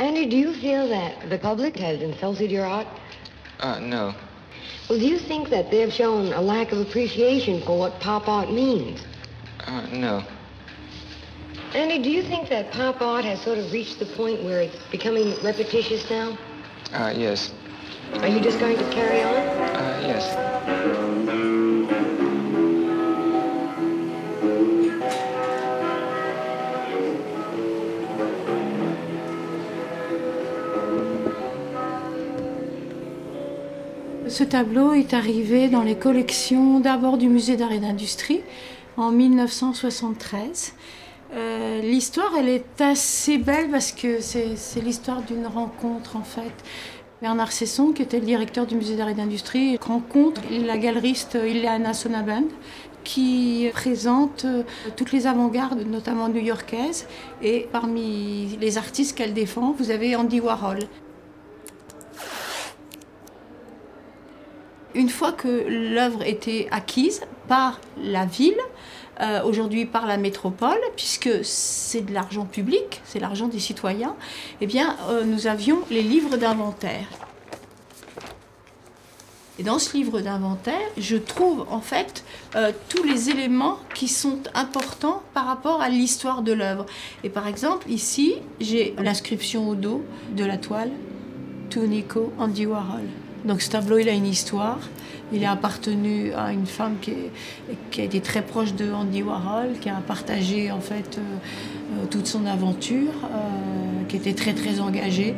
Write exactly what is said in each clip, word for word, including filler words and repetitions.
Andy, do you feel that the public has insulted your art? Uh, no. Well, do you think that they've shown a lack of appreciation for what pop art means? Uh, no. Andy, do you think that pop art has sort of reached the point where it's becoming repetitious now? Uh, yes. Are you just going to carry on? Uh, yes. Ce tableau est arrivé dans les collections d'abord du Musée d'Art et d'Industrie en mille neuf cent soixante-treize. Euh, l'histoire, elle est assez belle parce que c'est l'histoire d'une rencontre en fait. Bernard Ceysson, qui était le directeur du Musée d'Art et d'Industrie, rencontre la galeriste Ileana Sonnabend, qui présente toutes les avant-gardes, notamment new-yorkaises. Et parmi les artistes qu'elle défend, vous avez Andy Warhol. Une fois que l'œuvre était acquise par la ville, euh, aujourd'hui par la métropole, puisque c'est de l'argent public, c'est l'argent des citoyens, eh bien, euh, nous avions les livres d'inventaire. Et dans ce livre d'inventaire, je trouve en fait euh, tous les éléments qui sont importants par rapport à l'histoire de l'œuvre. Et par exemple, ici, j'ai l'inscription au dos de la toile « To Nico Andy Warhol ». Donc ce tableau, il a une histoire. Il a appartenu à une femme qui, est, qui a été très proche de Andy Warhol, qui a partagé en fait euh, toute son aventure, euh, qui était très très engagée.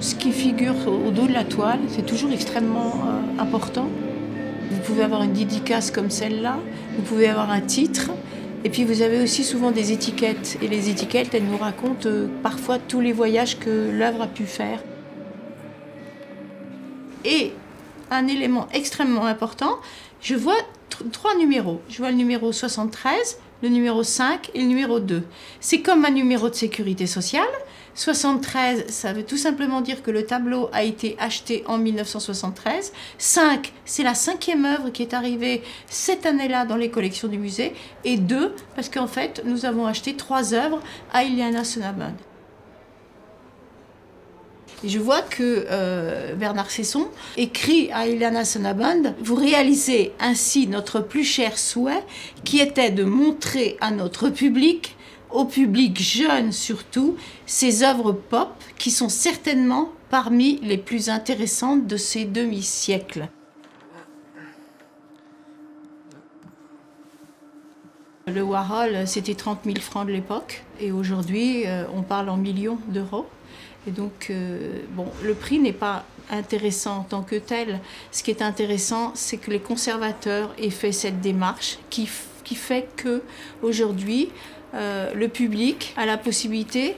Ce qui figure au dos de la toile, c'est toujours extrêmement euh, important. Vous pouvez avoir une dédicace comme celle-là, vous pouvez avoir un titre. Et puis vous avez aussi souvent des étiquettes, et les étiquettes, elles nous racontent euh, parfois tous les voyages que l'œuvre a pu faire. Et un élément extrêmement important, je vois trois numéros. Je vois le numéro soixante-treize, le numéro cinq et le numéro deux. C'est comme un numéro de sécurité sociale. soixante-treize, ça veut tout simplement dire que le tableau a été acheté en mille neuf cent soixante-treize. cinq, c'est la cinquième œuvre qui est arrivée cette année-là dans les collections du musée. Et deux, parce qu'en fait, nous avons acheté trois œuvres à Ileana Sonnabend. Et je vois que euh, Bernard Ceysson écrit à Ileana Sonnabend « Vous réalisez ainsi notre plus cher souhait, qui était de montrer à notre public, au public jeune surtout, ces œuvres pop qui sont certainement parmi les plus intéressantes de ces demi-siècles. » Le Warhol, c'était trente mille francs de l'époque, et aujourd'hui, on parle en millions d'euros. Et donc, euh, bon, le prix n'est pas intéressant en tant que tel. Ce qui est intéressant, c'est que les conservateurs aient fait cette démarche qui, qui fait qu'aujourd'hui, Euh, le public a la possibilité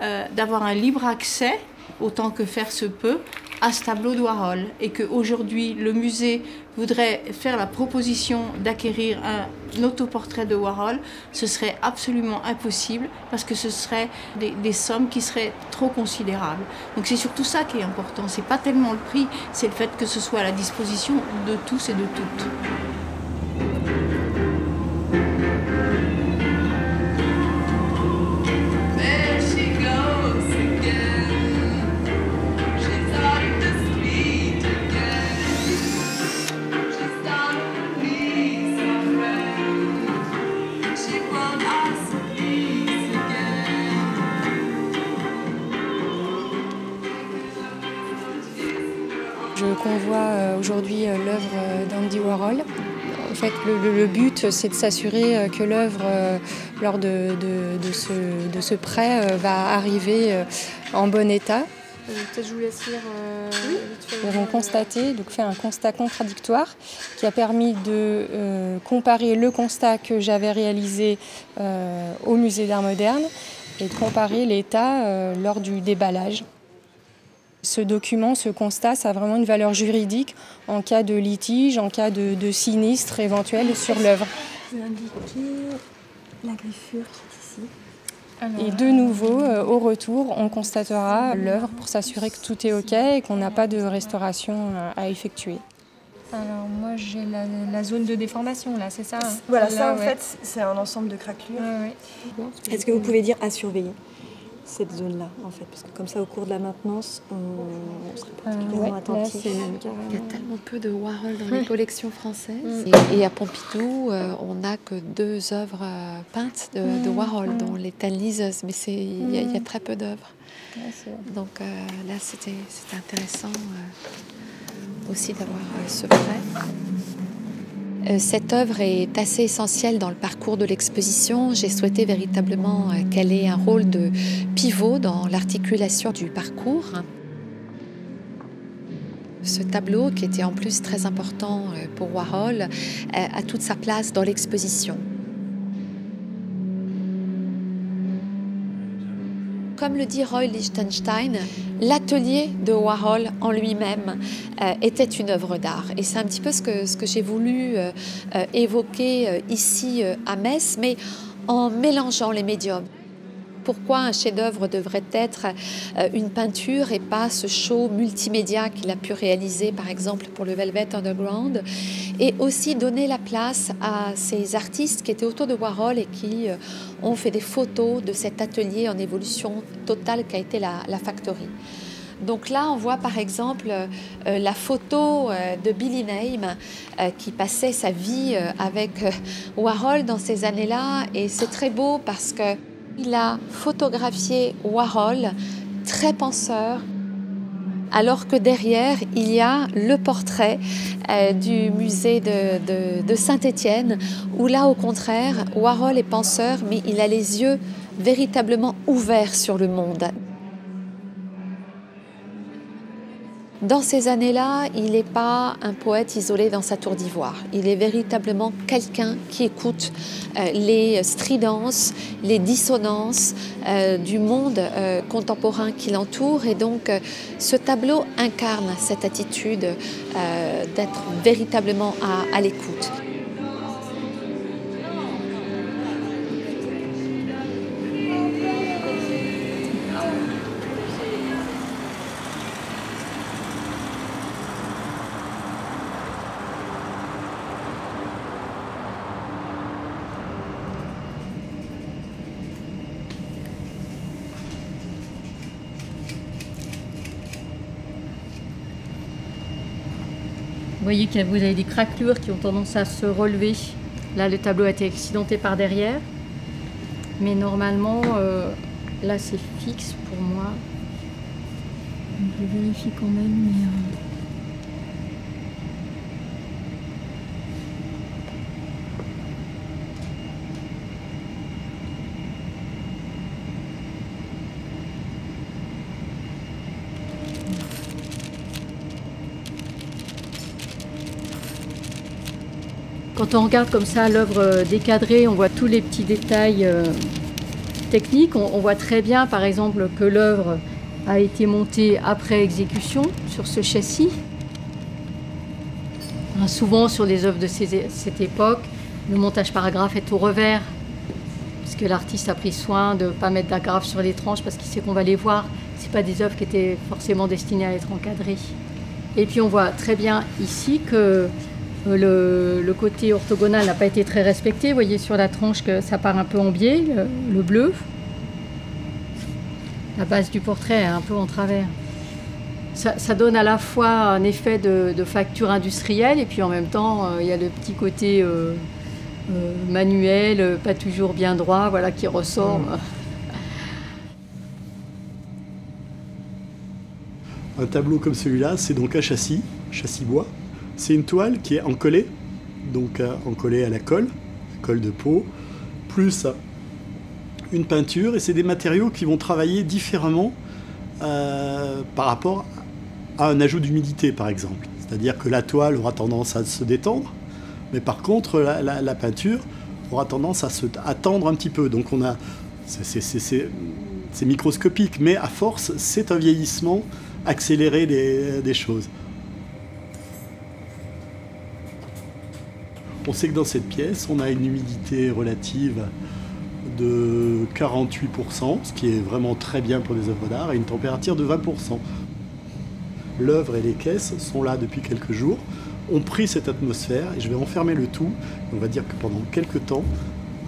euh, d'avoir un libre accès, autant que faire se peut, à ce tableau de Warhol. Et qu'aujourd'hui, le musée voudrait faire la proposition d'acquérir un autoportrait de Warhol, ce serait absolument impossible parce que ce serait des, des sommes qui seraient trop considérables. Donc c'est surtout ça qui est important, c'est pas tellement le prix, c'est le fait que ce soit à la disposition de tous et de toutes. On voit aujourd'hui l'œuvre d'Andy Warhol. En fait, le, le but, c'est de s'assurer que l'œuvre, lors de, de, de, ce, de ce prêt, va arriver en bon état. Peut-être je vous laisse lire. Euh, oui. Nous avons constaté, donc fait un constat contradictoire qui a permis de euh, comparer le constat que j'avais réalisé euh, au Musée d'Art moderne et de comparer l'état euh, lors du déballage. Ce document, ce constat, ça a vraiment une valeur juridique en cas de litige, en cas de, de sinistre éventuel sur l'œuvre. Je vais indiquer la griffure qui est ici. Alors, et de nouveau, euh, au retour, on constatera l'œuvre pour s'assurer que tout est OK et qu'on n'a pas de restauration à effectuer. Alors moi j'ai la, la zone de déformation là, c'est ça hein? Voilà, là, ça en ouais. fait c'est un ensemble de craquelures. Ah, ouais. bon, Est-ce que vous pouvez dire à surveiller cette zone-là en fait? Parce que comme ça au cours de la maintenance, on, on serait particulièrement euh, ouais, attentif. Là, il y a tellement peu de Warhol dans ouais. les collections françaises. Mmh. Et, et à Pompidou, euh, on n'a que deux œuvres euh, peintes de, mmh. de Warhol, mmh. dont les Tannliseuses, mais il mmh. y, y a très peu d'œuvres. Ouais, Donc euh, là c'était intéressant. Euh, aussi d'avoir ce prêt. Cette œuvre est assez essentielle dans le parcours de l'exposition. J'ai souhaité véritablement qu'elle ait un rôle de pivot dans l'articulation du parcours. Ce tableau, qui était en plus très important pour Warhol, a toute sa place dans l'exposition. Comme le dit Roy Lichtenstein, l'atelier de Warhol en lui-même euh, était une œuvre d'art. Et c'est un petit peu ce que, ce que j'ai voulu euh, euh, évoquer euh, ici euh, à Metz, mais en mélangeant les médiums. Pourquoi un chef-d'œuvre devrait être euh, une peinture et pas ce show multimédia qu'il a pu réaliser, par exemple, pour le Velvet Underground, et aussi donner la place à ces artistes qui étaient autour de Warhol et qui euh, ont fait des photos de cet atelier en évolution totale qu'a été la, la Factory. Donc là, on voit par exemple euh, la photo euh, de Billy Name euh, qui passait sa vie euh, avec euh, Warhol dans ces années-là, et c'est très beau parce que il a photographié Warhol, très penseur, alors que derrière, il y a le portrait euh, du musée de, de, de Saint-Étienne, où là, au contraire, Warhol est penseur, mais il a les yeux véritablement ouverts sur le monde. Dans ces années-là, il n'est pas un poète isolé dans sa tour d'ivoire. Il est véritablement quelqu'un qui écoute euh, les stridences, les dissonances euh, du monde euh, contemporain qui l'entoure. Et donc, euh, ce tableau incarne cette attitude euh, d'être véritablement à, à l'écoute. Vous voyez que vous avez des craquelures qui ont tendance à se relever. Là, le tableau a été accidenté par derrière. Mais normalement, euh, là, c'est fixe pour moi. Donc, je vérifie quand même. Mais, quand on regarde comme ça l'œuvre décadrée, on voit tous les petits détails euh, techniques. On, on voit très bien, par exemple, que l'œuvre a été montée après exécution sur ce châssis. Hein, souvent, sur les œuvres de ces, cette époque, le montage paragraphe est au revers, parce que l'artiste a pris soin de ne pas mettre d'agrafe sur les tranches, parce qu'il sait qu'on va les voir. Ce ne sont pas des œuvres qui étaient forcément destinées à être encadrées. Et puis, on voit très bien ici que Le, le côté orthogonal n'a pas été très respecté. Vous voyez sur la tranche que ça part un peu en biais, le, le bleu. La base du portrait est un peu en travers. Ça, ça donne à la fois un effet de, de facture industrielle et puis en même temps, il euh, y a le petit côté euh, euh, manuel, pas toujours bien droit, voilà, qui ressort. Mmh. Un tableau comme celui-là, c'est donc un châssis, châssis bois. C'est une toile qui est encollée, donc encollée à la colle, colle de peau, plus une peinture. Et c'est des matériaux qui vont travailler différemment euh, par rapport à un ajout d'humidité, par exemple. C'est-à-dire que la toile aura tendance à se détendre, mais par contre, la, la, la peinture aura tendance à se à tendre un petit peu. Donc on a... C'est microscopique, mais à force, c'est un vieillissement accéléré des, des choses. On sait que dans cette pièce, on a une humidité relative de quarante-huit pour cent, ce qui est vraiment très bien pour les œuvres d'art, et une température de vingt pour cent. L'œuvre et les caisses sont là depuis quelques jours. ont pris cette atmosphère et je vais enfermer le tout. On va dire que pendant quelques temps,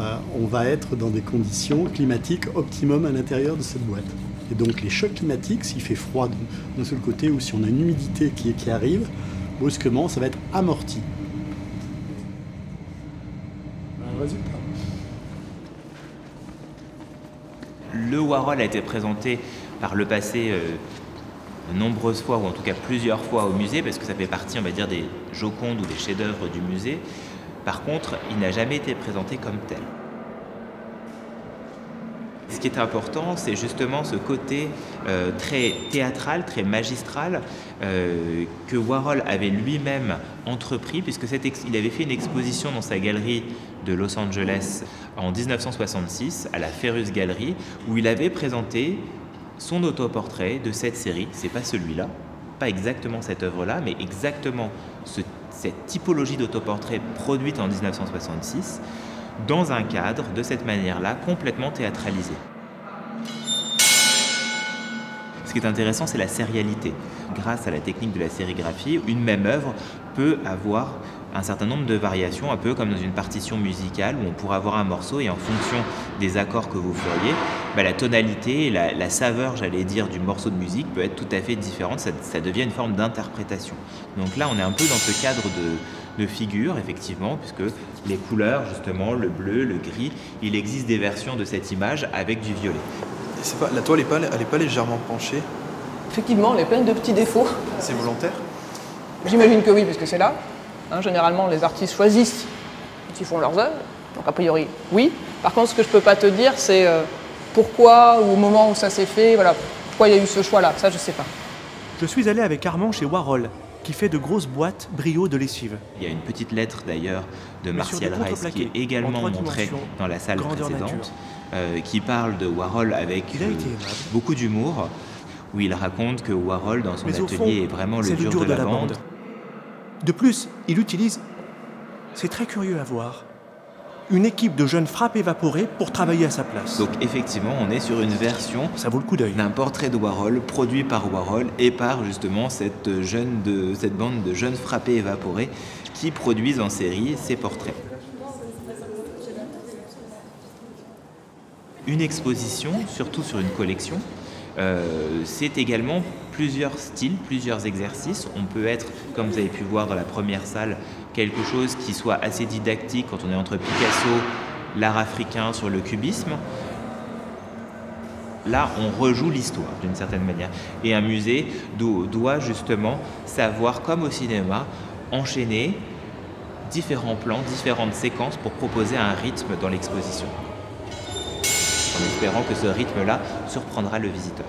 euh, on va être dans des conditions climatiques optimum à l'intérieur de cette boîte. Et donc les chocs climatiques, s'il fait froid d'un seul côté ou si on a une humidité qui, qui arrive, brusquement, ça va être amorti. Le Warhol a été présenté par le passé euh, de nombreuses fois, ou en tout cas plusieurs fois au musée, parce que ça fait partie, on va dire, des Jocondes ou des chefs-d'œuvre du musée. Par contre, il n'a jamais été présenté comme tel. Ce qui est important, c'est justement ce côté euh, très théâtral, très magistral euh, que Warhol avait lui-même entrepris, puisque cette il avait fait une exposition dans sa galerie de Los Angeles en mille neuf cent soixante-six, à la Ferus Galerie, où il avait présenté son autoportrait de cette série. C'est pas celui-là, pas exactement cette œuvre-là, mais exactement ce, cette typologie d'autoportrait produite en mille neuf cent soixante-six, dans un cadre, de cette manière-là, complètement théâtralisé. Ce qui est intéressant, c'est la sérialité. Grâce à la technique de la sérigraphie, une même œuvre peut avoir un certain nombre de variations, un peu comme dans une partition musicale où on pourrait avoir un morceau et en fonction des accords que vous feriez, bah, la tonalité, la, la saveur, j'allais dire, du morceau de musique peut être tout à fait différente, ça, ça devient une forme d'interprétation. Donc là, on est un peu dans ce cadre de... de figures, effectivement, puisque les couleurs, justement, le bleu, le gris, il existe des versions de cette image avec du violet. Et pas, la toile n'est pas, pas légèrement penchée? Effectivement, elle est pleine de petits défauts. C'est volontaire? J'imagine que oui, puisque c'est là. Hein, généralement, les artistes choisissent s'ils font leurs œuvres, donc a priori, oui. Par contre, ce que je peux pas te dire, c'est euh, pourquoi, ou au moment où ça s'est fait, voilà, pourquoi il y a eu ce choix-là, ça je sais pas. Je suis allé avec Armand chez Warhol, qui fait de grosses boîtes brio de lessive. Il y a une petite lettre d'ailleurs de Martial Reiss qui est également montrée dans la salle précédente, euh, qui parle de Warhol avec euh, beaucoup d'humour, où il raconte que Warhol dans son Mais atelier fond, est vraiment le, est dur, le dur de, de la, la bande. bande. De plus, il utilise, c'est très curieux à voir, une équipe de jeunes frappes évaporées pour travailler à sa place. Donc effectivement, on est sur une version ça vaut le coup d'œil d'un portrait de Warhol produit par Warhol et par justement cette, jeune de, cette bande de jeunes frappés évaporés qui produisent en série ces portraits. Une exposition, surtout sur une collection, euh, c'est également plusieurs styles, plusieurs exercices. On peut être, comme vous avez pu voir dans la première salle, quelque chose qui soit assez didactique quand on est entre Picasso, l'art africain sur le cubisme. Là, on rejoue l'histoire d'une certaine manière. Et un musée doit justement savoir, comme au cinéma, enchaîner différents plans, différentes séquences pour proposer un rythme dans l'exposition. En espérant que ce rythme-là surprendra le visiteur.